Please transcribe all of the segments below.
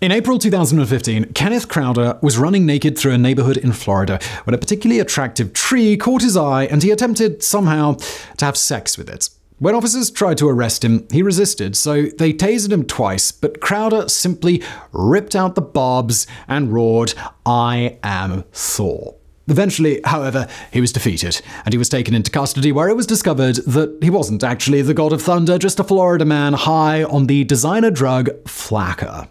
In April 2015, Kenneth Crowder was running naked through a neighborhood in Florida when a particularly attractive tree caught his eye and he attempted, somehow, to have sex with it. When officers tried to arrest him, he resisted, so they tasered him twice, but Crowder simply ripped out the barbs and roared, "I am Thor." Eventually, however, he was defeated, and he was taken into custody where it was discovered that he wasn't actually the God of Thunder, just a Florida man high on the designer drug Flakka.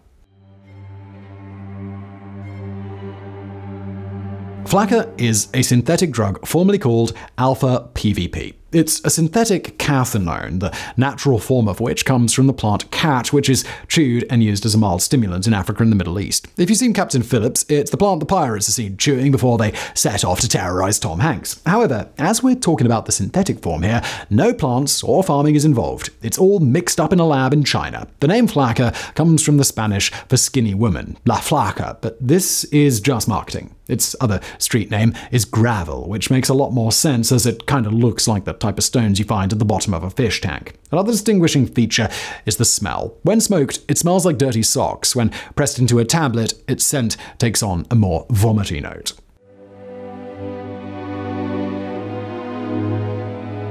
Flakka is a synthetic drug formerly called Alpha PVP. It's a synthetic cathinone, the natural form of which comes from the plant cat, which is chewed and used as a mild stimulant in Africa and the Middle East. If you've seen Captain Phillips, it's the plant the pirates are seen chewing before they set off to terrorize Tom Hanks. However, as we're talking about the synthetic form here, no plants or farming is involved. It's all mixed up in a lab in China. The name Flakka comes from the Spanish for skinny woman, La Flaca, but this is just marketing. Its other street name is gravel, which makes a lot more sense as it kind of looks like the type of stones you find at the bottom of a fish tank. Another distinguishing feature is the smell. When smoked, it smells like dirty socks. When pressed into a tablet, its scent takes on a more vomity note.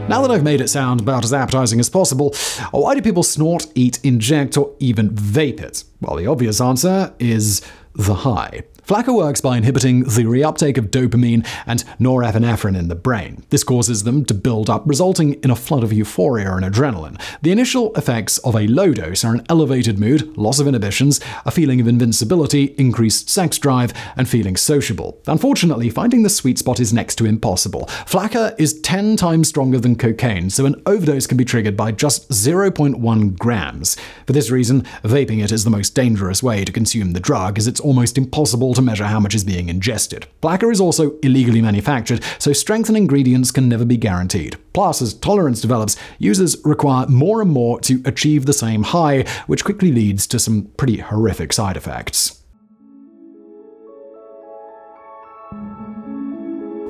Now that I've made it sound about as appetizing as possible, why do people snort, eat, inject, or even vape it? Well, the obvious answer is the high. Flakka works by inhibiting the reuptake of dopamine and norepinephrine in the brain. This causes them to build up, resulting in a flood of euphoria and adrenaline. The initial effects of a low dose are an elevated mood, loss of inhibitions, a feeling of invincibility, increased sex drive, and feeling sociable. Unfortunately, finding the sweet spot is next to impossible. Flakka is 10 times stronger than cocaine, so an overdose can be triggered by just 0.1 grams. For this reason, vaping it is the most dangerous way to consume the drug, as it's almost impossible to measure how much is being ingested. Flakka is also illegally manufactured, so strength and ingredients can never be guaranteed. Plus, as tolerance develops, users require more and more to achieve the same high, which quickly leads to some pretty horrific side effects.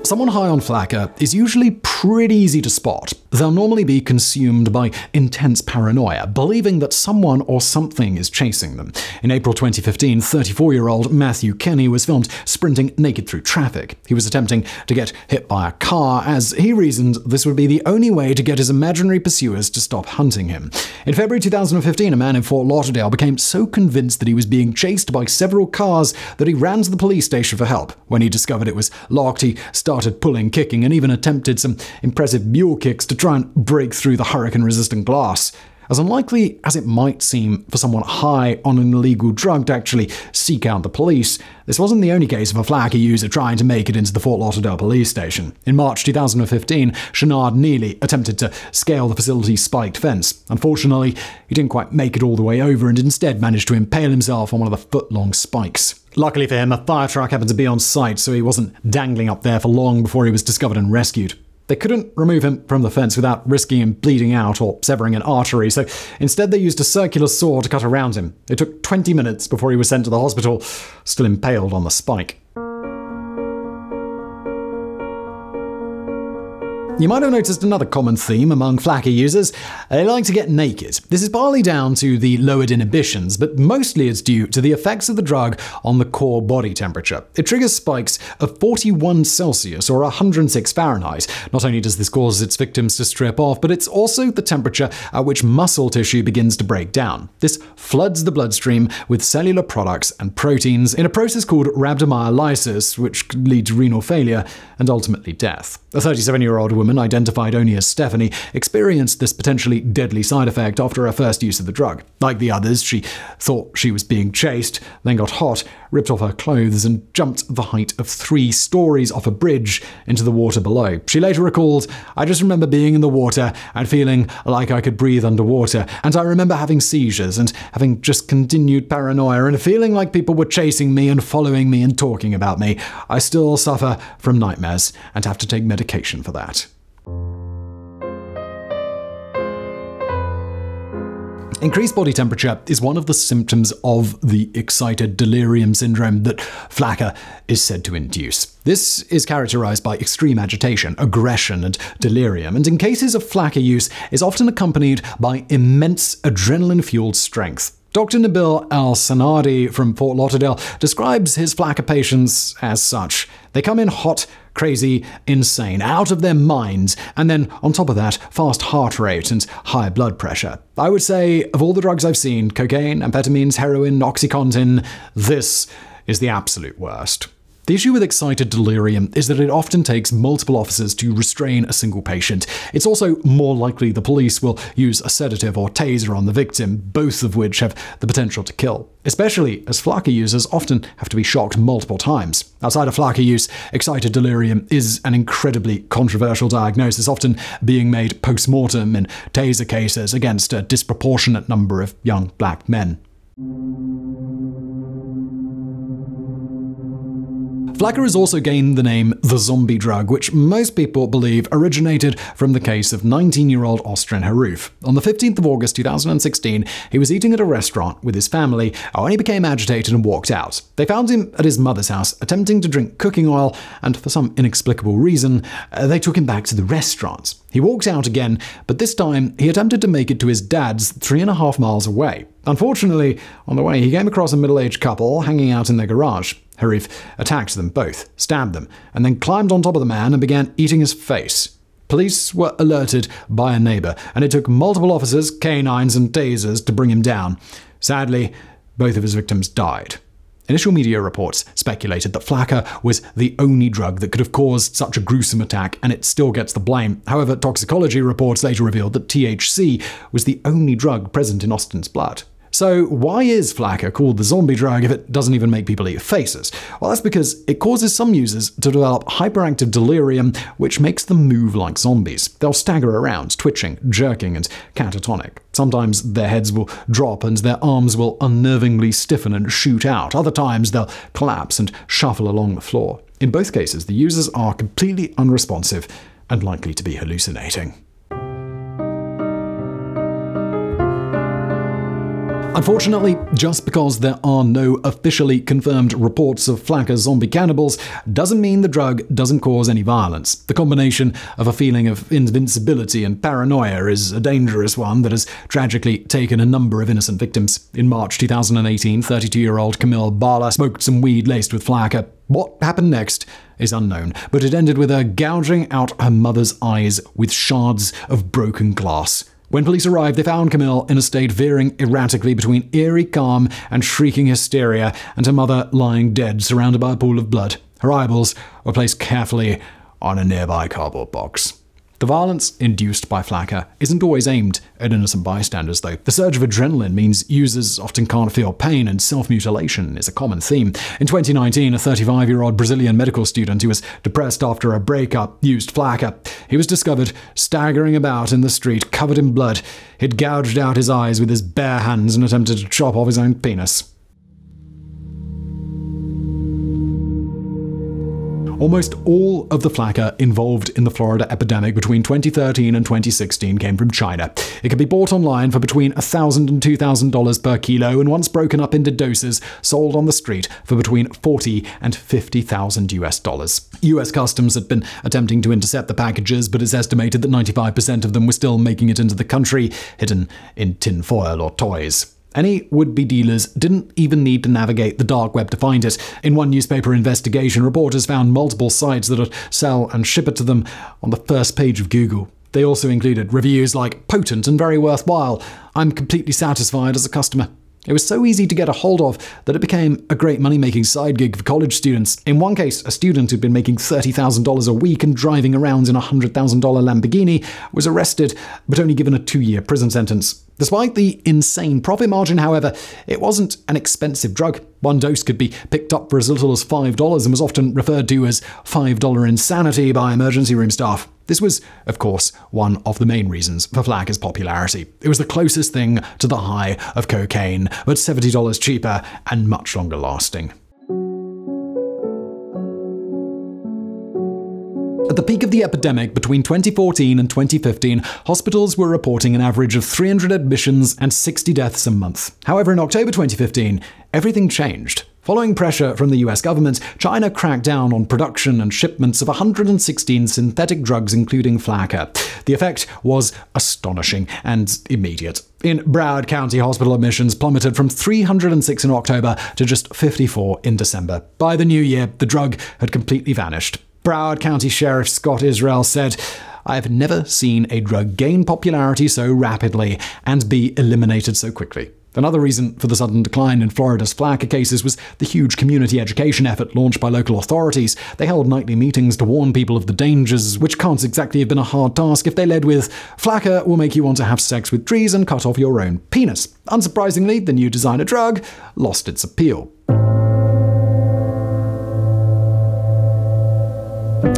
Someone high on Flakka is usually pretty easy to spot. They'll normally be consumed by intense paranoia, believing that someone or something is chasing them. In April 2015, 34-year-old Matthew Kenny was filmed sprinting naked through traffic. He was attempting to get hit by a car, as he reasoned this would be the only way to get his imaginary pursuers to stop hunting him. In February 2015, a man in Fort Lauderdale became so convinced that he was being chased by several cars that he ran to the police station for help. When he discovered it was locked, he started pulling, kicking, and even attempted some impressive mule kicks to try and break through the hurricane-resistant glass. As unlikely as it might seem for someone high on an illegal drug to actually seek out the police, this wasn't the only case of a Flakka user trying to make it into the Fort Lauderdale police station. In March 2015, Chenard Neely attempted to scale the facility's spiked fence. Unfortunately, he didn't quite make it all the way over and instead managed to impale himself on one of the foot-long spikes. Luckily for him, a fire truck happened to be on site, so he wasn't dangling up there for long before he was discovered and rescued. They couldn't remove him from the fence without risking him bleeding out or severing an artery, so instead they used a circular saw to cut around him. It took 20 minutes before he was sent to the hospital, still impaled on the spike. You might have noticed another common theme among Flakka users. They like to get naked. This is partly down to the lowered inhibitions, but mostly it's due to the effects of the drug on the core body temperature. It triggers spikes of 41 Celsius or 106 Fahrenheit. Not only does this cause its victims to strip off, but it's also the temperature at which muscle tissue begins to break down. This floods the bloodstream with cellular products and proteins in a process called rhabdomyolysis, which could lead to renal failure and ultimately death. A 37-year-old woman, identified only as Stephanie, experienced this potentially deadly side effect after her first use of the drug. Like the others, she thought she was being chased, then got hot, ripped off her clothes, and jumped the height of 3 stories off a bridge into the water below. She later recalled, "I just remember being in the water and feeling like I could breathe underwater, and I remember having seizures and having just continued paranoia and feeling like people were chasing me and following me and talking about me. I still suffer from nightmares and have to take medication for that." Increased body temperature is one of the symptoms of the excited delirium syndrome that Flakka is said to induce. This is characterized by extreme agitation, aggression, and delirium, and in cases of Flakka use is often accompanied by immense adrenaline-fueled strength. Dr. Nabil Al-Sanadi from Fort Lauderdale describes his Flakka patients as such. They come in hot, crazy, insane, out of their minds, and then on top of that, fast heart rate and high blood pressure. I would say, of all the drugs I've seen, cocaine, amphetamines, heroin, OxyContin, this is the absolute worst. The issue with excited delirium is that it often takes multiple officers to restrain a single patient. It's also more likely the police will use a sedative or taser on the victim, both of which have the potential to kill, especially as Flakka users often have to be shocked multiple times. Outside of Flakka use, excited delirium is an incredibly controversial diagnosis, often being made post-mortem in taser cases against a disproportionate number of young black men. Flakka has also gained the name the zombie drug, which most people believe originated from the case of 19-year-old Austin Harouff. On the 15th of August 2016, he was eating at a restaurant with his family when he became agitated and walked out. They found him at his mother's house attempting to drink cooking oil, and for some inexplicable reason, they took him back to the restaurant. He walked out again, but this time he attempted to make it to his dad's 3.5 miles away. Unfortunately, on the way, he came across a middle-aged couple hanging out in their garage. Harouff attacked them both, stabbed them, and then climbed on top of the man and began eating his face. Police were alerted by a neighbor, and it took multiple officers, canines, and tasers to bring him down. Sadly, both of his victims died. Initial media reports speculated that Flakka was the only drug that could have caused such a gruesome attack, and it still gets the blame. However, toxicology reports later revealed that THC was the only drug present in Austin's blood. So why is Flakka called the zombie drug if it doesn't even make people eat faces? Well, that's because it causes some users to develop hyperactive delirium, which makes them move like zombies. They'll stagger around, twitching, jerking, and catatonic. Sometimes their heads will drop and their arms will unnervingly stiffen and shoot out. Other times they'll collapse and shuffle along the floor. In both cases, the users are completely unresponsive and likely to be hallucinating. Unfortunately, just because there are no officially confirmed reports of Flakka zombie cannibals doesn't mean the drug doesn't cause any violence. The combination of a feeling of invincibility and paranoia is a dangerous one that has tragically taken a number of innocent victims. In March 2018, 32-year-old Camille Barla smoked some weed laced with Flakka. What happened next is unknown, but it ended with her gouging out her mother's eyes with shards of broken glass. When police arrived, they found Camille in a state veering erratically between eerie calm and shrieking hysteria, and her mother lying dead, surrounded by a pool of blood. Her eyeballs were placed carefully on a nearby cardboard box. The violence induced by Flakka isn't always aimed at innocent bystanders, though. The surge of adrenaline means users often can't feel pain, and self-mutilation is a common theme. In 2019, a 35-year-old Brazilian medical student who was depressed after a breakup used Flakka. He was discovered staggering about in the street, covered in blood. He'd gouged out his eyes with his bare hands and attempted to chop off his own penis. Almost all of the Flakka involved in the Florida epidemic between 2013 and 2016 came from China. It can be bought online for between $1,000 and $2,000 per kilo, and once broken up into doses, sold on the street for between $40,000 and $50,000. US Customs had been attempting to intercept the packages, but it's estimated that 95% of them were still making it into the country, hidden in tin foil or toys. Any would-be dealers didn't even need to navigate the dark web to find it. In one newspaper investigation, reporters found multiple sites that would sell and ship it to them on the first page of Google. They also included reviews like, "Potent and very worthwhile. I'm completely satisfied as a customer." It was so easy to get a hold of that it became a great money-making side gig for college students. In one case, a student who'd been making $30,000 a week and driving around in a $100,000 Lamborghini was arrested, but only given a 2-year prison sentence. Despite the insane profit margin, however, it wasn't an expensive drug. One dose could be picked up for as little as $5 and was often referred to as $5 insanity by emergency room staff. This was, of course, one of the main reasons for Flakka's popularity. It was the closest thing to the high of cocaine, but $70 cheaper and much longer lasting. At the peak of the epidemic between 2014 and 2015, hospitals were reporting an average of 300 admissions and 60 deaths a month. However, in October 2015, everything changed. Following pressure from the US government, China cracked down on production and shipments of 116 synthetic drugs, including Flakka. The effect was astonishing and immediate. In Broward County, hospital admissions plummeted from 306 in October to just 54 in December. By the new year, the drug had completely vanished. Broward County Sheriff Scott Israel said, "I have never seen a drug gain popularity so rapidly and be eliminated so quickly." Another reason for the sudden decline in Florida's Flakka cases was the huge community education effort launched by local authorities. They held nightly meetings to warn people of the dangers, which can't exactly have been a hard task if they led with, "Flakka will make you want to have sex with trees and cut off your own penis." Unsurprisingly, the new designer drug lost its appeal.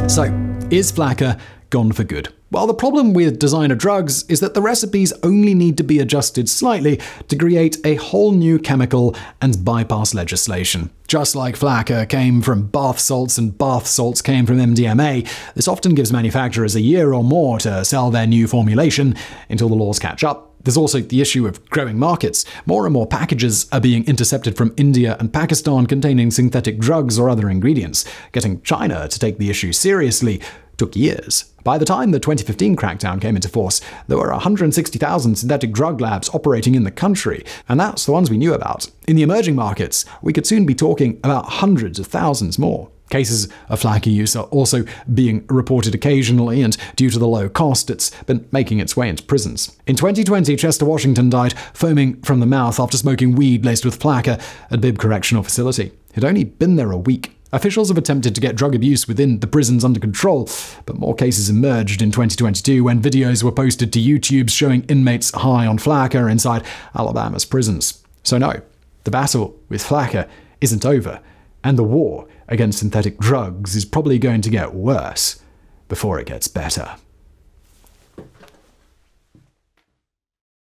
So, is Flakka gone for good? Well, the problem with designer drugs is that the recipes only need to be adjusted slightly to create a whole new chemical and bypass legislation. Just like Flakka came from bath salts and bath salts came from MDMA, this often gives manufacturers a year or more to sell their new formulation until the laws catch up. There's also the issue of growing markets. More and more packages are being intercepted from India and Pakistan containing synthetic drugs or other ingredients. Getting China to take the issue seriously took years. By the time the 2015 crackdown came into force, there were 160,000 synthetic drug labs operating in the country, and that's the ones we knew about. In the emerging markets, we could soon be talking about hundreds of thousands more. Cases of Flakka use are also being reported occasionally, and due to the low cost, it's been making its way into prisons. In 2020, Chester Washington died foaming from the mouth after smoking weed laced with Flakka at Bibb Correctional Facility. He'd only been there a week. Officials have attempted to get drug abuse within the prisons under control, but more cases emerged in 2022 when videos were posted to YouTube showing inmates high on Flakka inside Alabama's prisons. So no, the battle with Flakka isn't over, and the war against synthetic drugs is probably going to get worse before it gets better.